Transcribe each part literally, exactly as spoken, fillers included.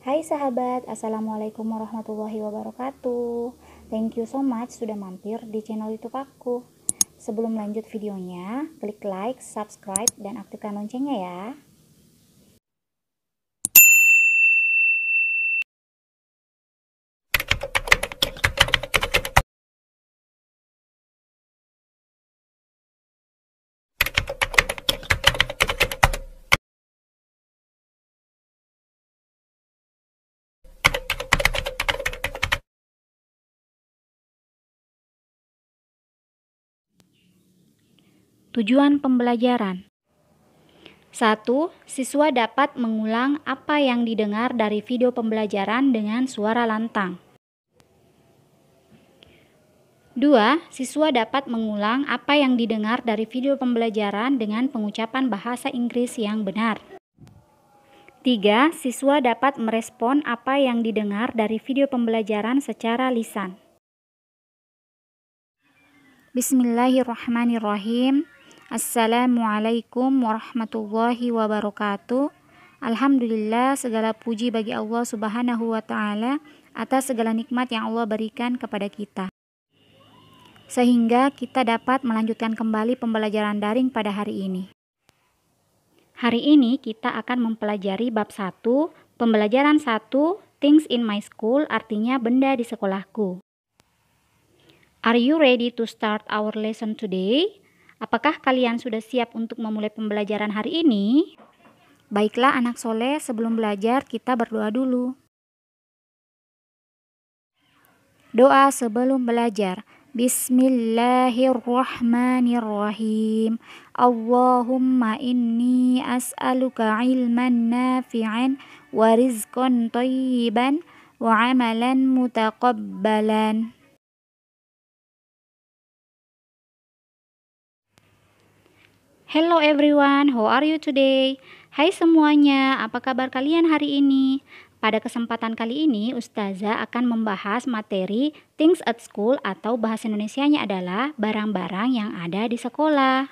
Hai sahabat, assalamualaikum warahmatullahi wabarakatuh. Thank you so much sudah mampir di channel YouTube aku. Sebelum lanjut videonya, klik like, subscribe, dan aktifkan loncengnya ya. Tujuan pembelajaran. satu. Siswa dapat mengulang apa yang didengar dari video pembelajaran dengan suara lantang. dua. Siswa dapat mengulang apa yang didengar dari video pembelajaran dengan pengucapan bahasa Inggris yang benar. tiga. Siswa dapat merespon apa yang didengar dari video pembelajaran secara lisan. Bismillahirrahmanirrahim. Assalamualaikum warahmatullahi wabarakatuh. Alhamdulillah, segala puji bagi Allah subhanahu wa ta'ala atas segala nikmat yang Allah berikan kepada kita, sehingga kita dapat melanjutkan kembali pembelajaran daring pada hari ini. Hari ini kita akan mempelajari bab satu, pembelajaran satu, Things in my school, artinya benda di sekolahku. Are you ready to start our lesson today? Apakah kalian sudah siap untuk memulai pembelajaran hari ini? Baiklah anak soleh, sebelum belajar kita berdoa dulu. Doa sebelum belajar. Bismillahirrahmanirrahim. Allahumma inni as'aluka ilman nafi'an wa rizqan thayyiban wa amalan mutaqabbalan. Hello everyone, how are you today? Hai semuanya, apa kabar kalian hari ini? Pada kesempatan kali ini, Ustazah akan membahas materi Things at School atau bahasa Indonesianya adalah barang-barang yang ada di sekolah.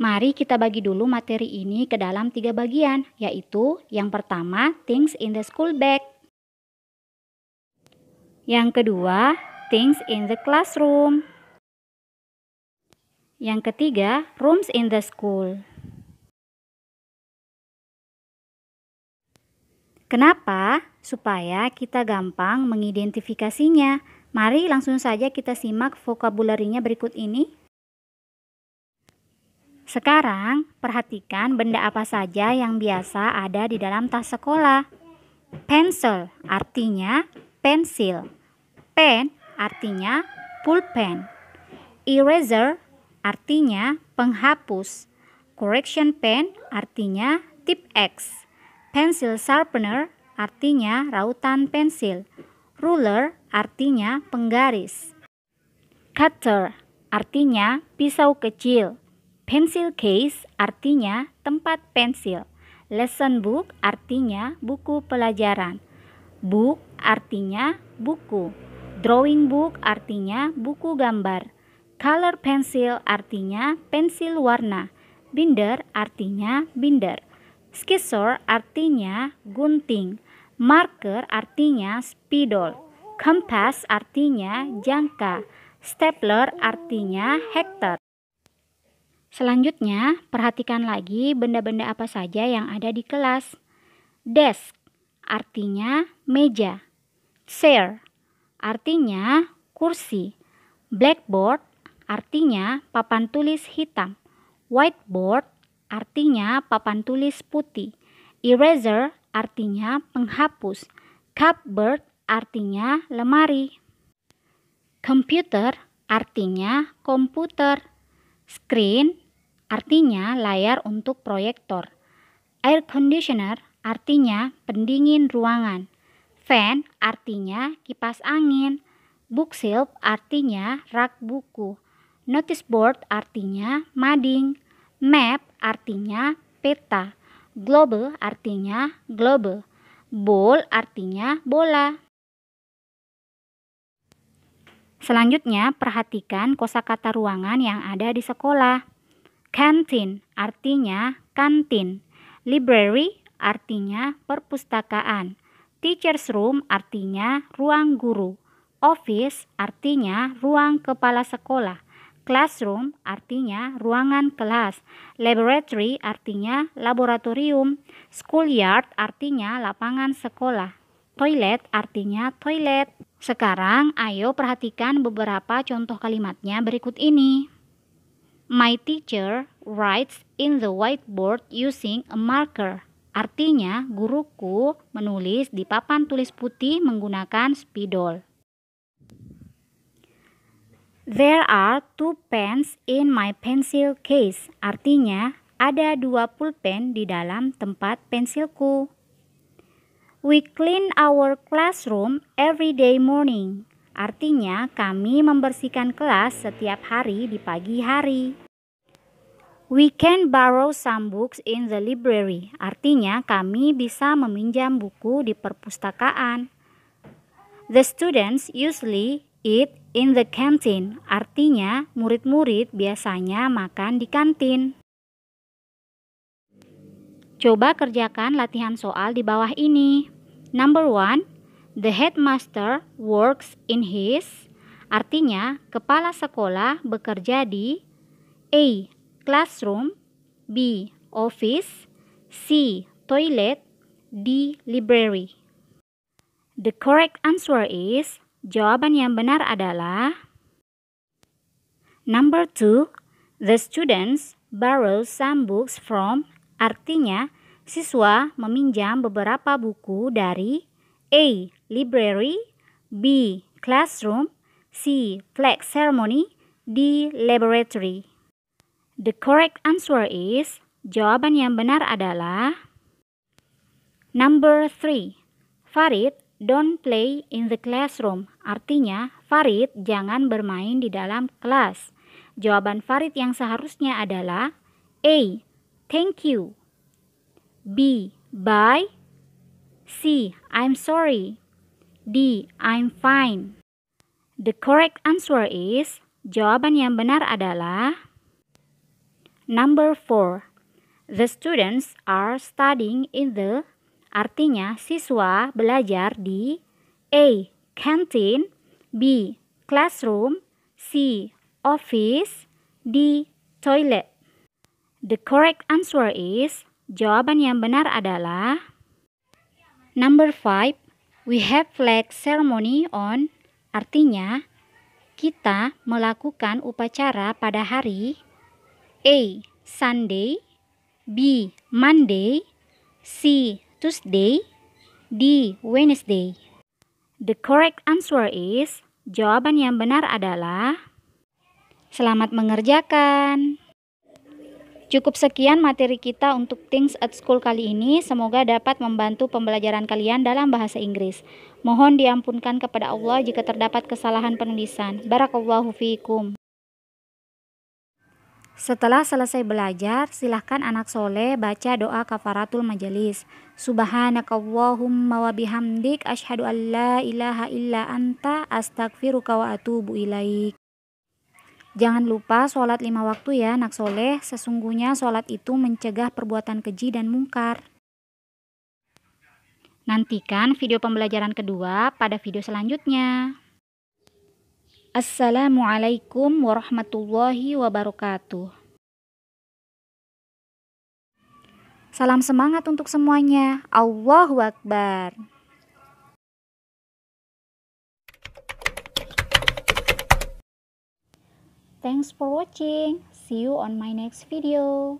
Mari kita bagi dulu materi ini ke dalam tiga bagian, yaitu yang pertama, Things in the School Bag. Yang kedua, Things in the Classroom. Yang ketiga, rooms in the school. Kenapa? Supaya kita gampang mengidentifikasinya. Mari langsung saja kita simak vocabularinya berikut ini. Sekarang, perhatikan benda apa saja yang biasa ada di dalam tas sekolah. Pencil artinya pensil. Pen artinya pulpen. Eraser artinya penghapus, correction pen artinya tip X, pencil sharpener artinya rautan pensil, ruler artinya penggaris, cutter artinya pisau kecil, pencil case artinya tempat pensil, lesson book artinya buku pelajaran, book artinya buku, drawing book artinya buku gambar, color pencil artinya pensil warna, binder artinya binder, scissor artinya gunting, marker artinya spidol, kompas artinya jangka, stapler artinya hektar. Selanjutnya, perhatikan lagi benda-benda apa saja yang ada di kelas. Desk artinya meja, chair artinya kursi, blackboard artinya papan tulis hitam, whiteboard artinya papan tulis putih, eraser artinya penghapus, cupboard artinya lemari, computer artinya komputer, screen artinya layar untuk proyektor, air conditioner artinya pendingin ruangan, fan artinya kipas angin, bookshelf artinya rak buku, notice board artinya mading, map artinya peta, globe artinya globe, bowl artinya bola. Selanjutnya, perhatikan kosakata ruangan yang ada di sekolah. Canteen artinya kantin, library artinya perpustakaan, Teacher's room artinya ruang guru. Office artinya ruang kepala sekolah. Classroom artinya ruangan kelas. Laboratory artinya laboratorium. Schoolyard artinya lapangan sekolah. Toilet artinya toilet. Sekarang ayo perhatikan beberapa contoh kalimatnya berikut ini. My teacher writes in the whiteboard using a marker. Artinya guruku menulis di papan tulis putih menggunakan spidol. There are two pens in my pencil case. Artinya, ada dua pulpen di dalam tempat pensilku. We clean our classroom every day morning. Artinya, kami membersihkan kelas setiap hari di pagi hari. We can borrow some books in the library. Artinya, kami bisa meminjam buku di perpustakaan. The students usually eat in the canteen, artinya murid-murid biasanya makan di kantin. Coba kerjakan latihan soal di bawah ini. Number one, the headmaster works in his, artinya kepala sekolah bekerja di A. Classroom, B. Office, C. Toilet, D. Library. The correct answer is, jawaban yang benar adalah Number two, the students borrow some books from, artinya siswa meminjam beberapa buku dari A. Library, B. Classroom, C. Flag ceremony, D. Laboratory. The correct answer is, jawaban yang benar adalah Number three, Farid don't play in the classroom. Artinya, Farid jangan bermain di dalam kelas. Jawaban Farid yang seharusnya adalah A. Thank you, B. Bye, C. I'm sorry, D. I'm fine. The correct answer is, jawaban yang benar adalah Number four. The students are studying in the, artinya siswa belajar di A. Canteen, B. Classroom, C. Office, D. Toilet. The correct answer is, jawaban yang benar adalah Number five. We have flag ceremony on, artinya kita melakukan upacara pada hari A. Sunday, B. Monday, C. Tuesday, D. Wednesday. The correct answer is, jawaban yang benar adalah Selamat mengerjakan. Cukup sekian materi kita untuk Things at School kali ini. Semoga dapat membantu pembelajaran kalian dalam bahasa Inggris. Mohon diampunkan kepada Allah jika terdapat kesalahan penulisan. Barakallahu fiikum. Setelah selesai belajar, silahkan anak soleh baca doa kafaratul majelis. Subhanakallahumma wa bihamdik asyhadu an la ilaha illa anta astaghfiruka wa atubu ilaik. Jangan lupa sholat lima waktu ya anak soleh, sesungguhnya sholat itu mencegah perbuatan keji dan mungkar. Nantikan video pembelajaran kedua pada video selanjutnya. Assalamualaikum warahmatullahi wabarakatuh. Salam semangat untuk semuanya. Allahu Akbar. Thanks for watching. See you on my next video.